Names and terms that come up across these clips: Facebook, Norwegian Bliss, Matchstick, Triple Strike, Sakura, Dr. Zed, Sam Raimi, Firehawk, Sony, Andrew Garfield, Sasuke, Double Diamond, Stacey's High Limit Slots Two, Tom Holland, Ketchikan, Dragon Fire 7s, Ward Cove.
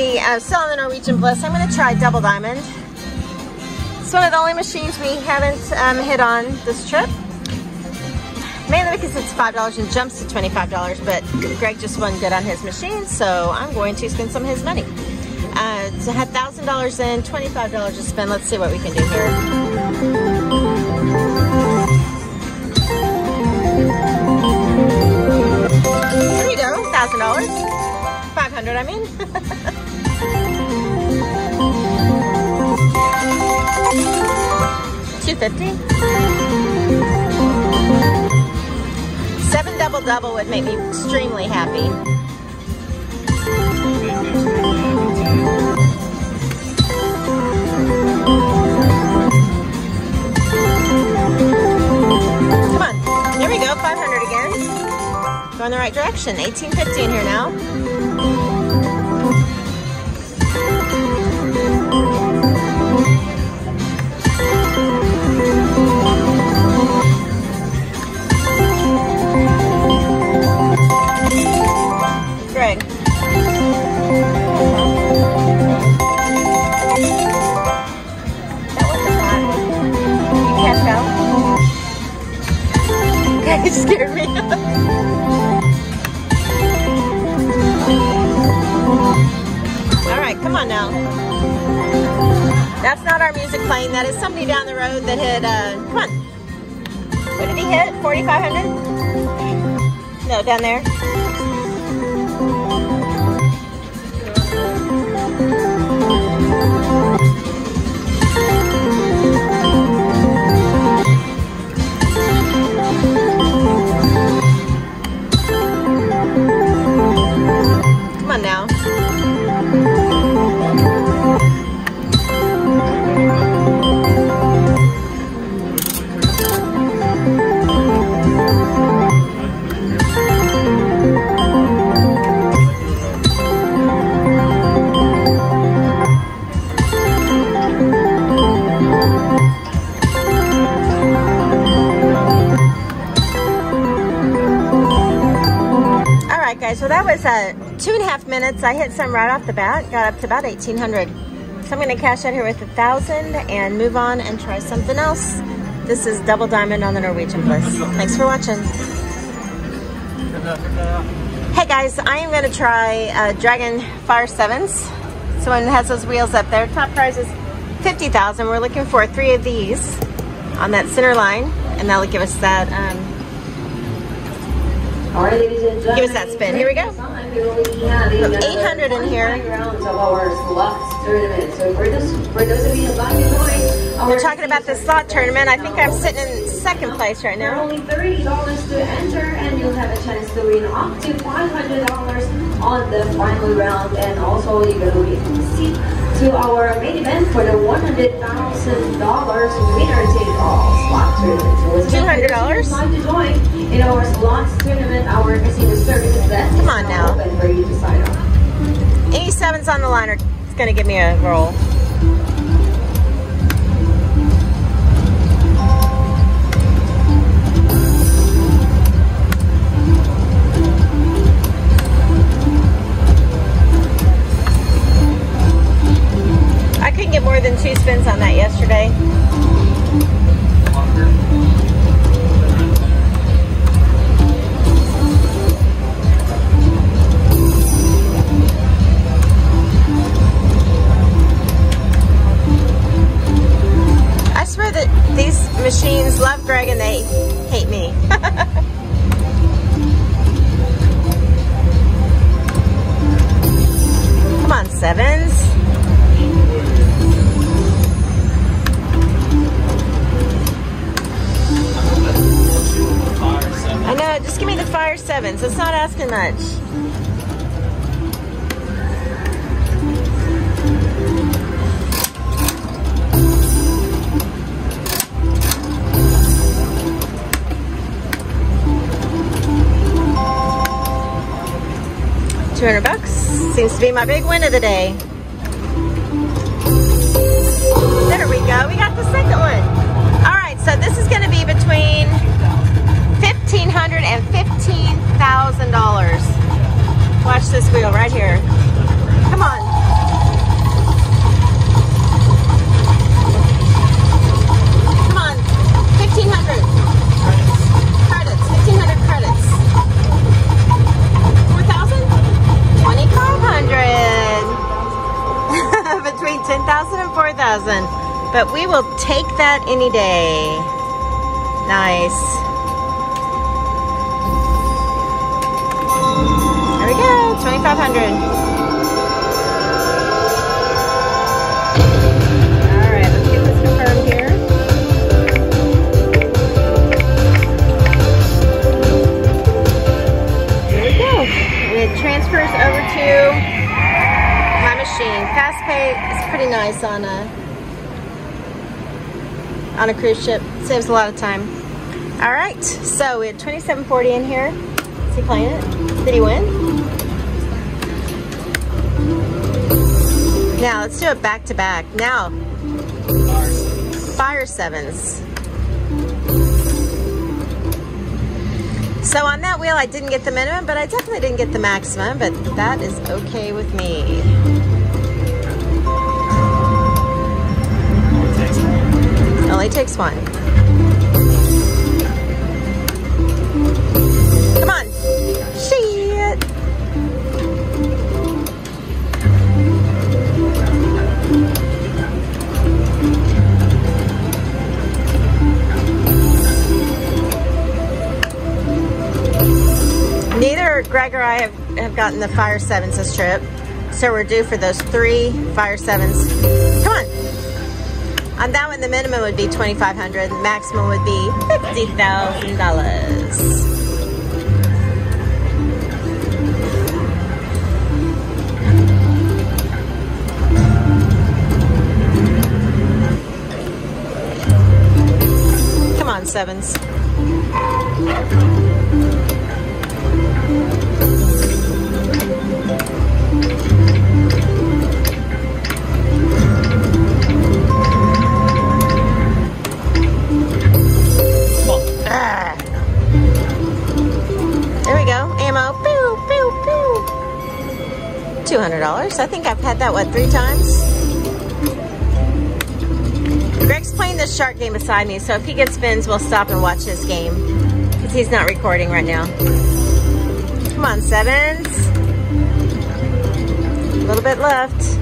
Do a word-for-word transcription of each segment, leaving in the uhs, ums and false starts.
see, uh, still on the Norwegian Bliss, I'm going to try Double Diamond. It's one of the only machines we haven't um, hit on this trip. Mainly because it's five dollars and jumps to twenty-five dollars, but Greg just wasn't good on his machine, so I'm going to spend some of his money. Uh, so I had one thousand dollars in, twenty-five dollars to spend. Let's see what we can do here. There we go, one thousand dollars. five hundred dollars, I mean. two fifty. Seven double double would make me extremely happy. Come on, there we go, five hundred again. Going the right direction, eighteen fifteen here now. It scared me. Alright, come on now. That's not our music playing. That is somebody down the road that hit, uh, come on. What did he hit? forty-five hundred? No, down there. Come on now. All right, guys, so that was a two and a half minutes. I hit some right off the bat, got up to about eighteen hundred. So I'm gonna cash out here with a thousand and move on and try something else. This is Double Diamond on the Norwegian Bliss. Thanks for watching. Hey guys, I am gonna try uh, Dragon Fire seven s. Someone has those wheels up there. Top prize is fifty thousand. We're looking for three of these on that center line, and that'll give us that um, All right, ladies and gentlemen, give us that spin. Here we go. eight hundred in here. We're talking about the slot tournament. I think I'm sitting in second place right now. Only thirty dollars to enter, and you'll have a chance to win up to five hundred dollars on the final round. And also, you're going to win seat to our main event for the one hundred thousand dollar winner take all slot tournament. So two hundred dollars. It's time to join. In our slots tournament, our casino services best. Come on now. For you to sign up. Any sevens on the line are going to give me a roll. I couldn't get more than two spins on that yesterday. Machines love Greg and they hate me. Come on, sevens. I know, just give me the fire sevens. It's not asking much. two hundred bucks seems to be my big win of the day. There we go, we got the second one. All right, so this is going to be between fifteen hundred dollars and fifteen thousand dollars. Watch this wheel right here. Come on. two thousand and four thousand, but we will take that any day. Nice. There we go, twenty-five hundred. Transfers over to my machine. Fast pay is pretty nice on a on a cruise ship. Saves a lot of time. All right, so we had twenty-seven forty in here. Is he playing it? Did he win? Now let's do it back to back. Now, Fire Sevens. So on that wheel, I didn't get the minimum, but I definitely didn't get the maximum, but that is okay with me. Only takes one. Only takes one. Come on. Neither Greg or I have, have gotten the Fire Sevens this trip, so we're due for those three Fire Sevens. Come on. On that one, the minimum would be twenty-five hundred dollars. The maximum would be fifty thousand dollars. Come on, Sevens. two hundred dollars. I think I've had that, what, three times? Greg's playing this shark game beside me, so if he gets spins, we'll stop and watch his game, because he's not recording right now. Come on, Sevens. A little bit left.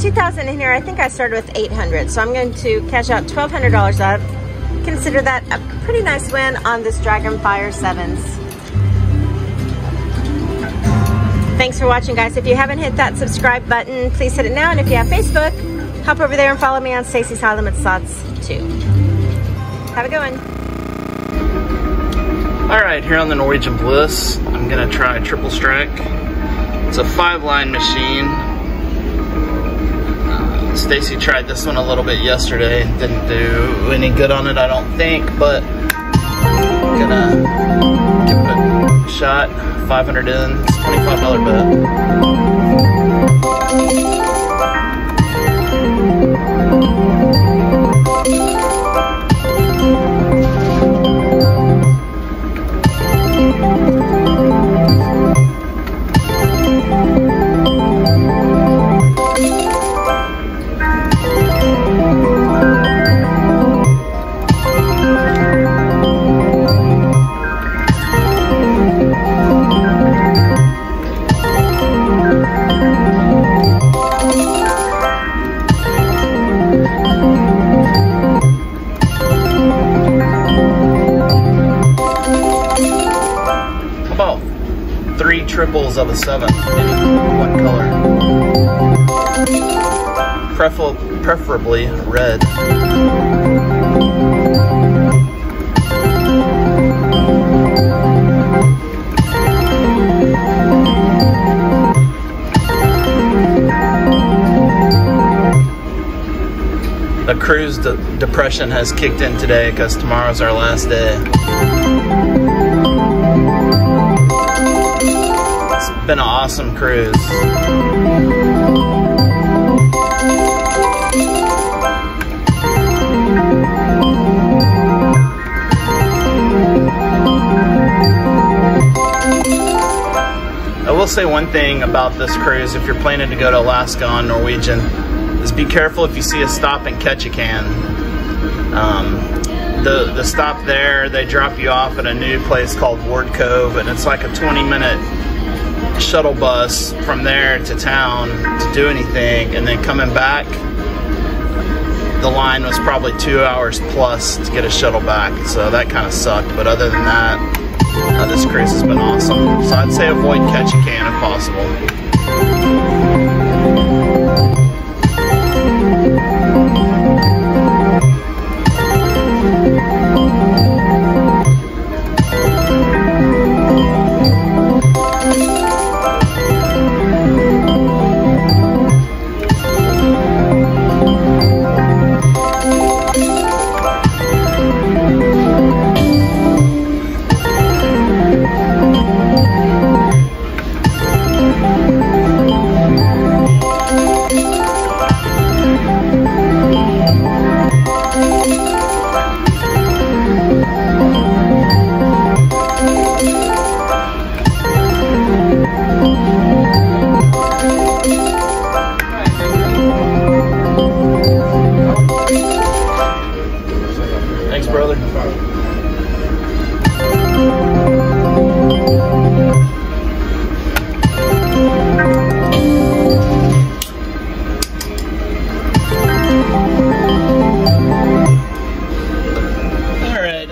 two thousand in here. I think I started with eight hundred, so I'm going to cash out twelve hundred dollars up. Consider that a pretty nice win on this Dragon Fire sevens. Thanks for watching, guys. If you haven't hit that subscribe button, please hit it now. And if you have Facebook, hop over there and follow me on Stacey's High Limit Slots Two. Have a good one. All right, here on the Norwegian Bliss, I'm going to try Triple Strike. It's a five-line machine. Stacey tried this one a little bit yesterday. Didn't do any good on it, I don't think, but I'm gonna give it a shot. five hundred in, twenty-five dollar bet. Three triples of a seven in one color. Prefer preferably red. The cruise de depression has kicked in today because tomorrow's our last day. It's been an awesome cruise. will say one thing about this cruise, if you're planning to go to Alaska on Norwegian, is be careful if you see a stop in Ketchikan. Um, the, the stop there, they drop you off at a new place called Ward Cove, and it's like a twenty minute shuttle bus from there to town to do anything, and then coming back, the line was probably two hours plus to get a shuttle back, so that kind of sucked. But other than that, Uh, this cruise has been awesome, so I'd say avoid Ketchikan if possible.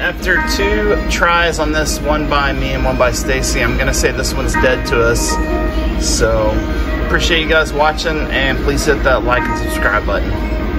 After two tries on this, one by me and one by Stacey, I'm gonna say this one's dead to us. So, appreciate you guys watching, and please hit that like and subscribe button.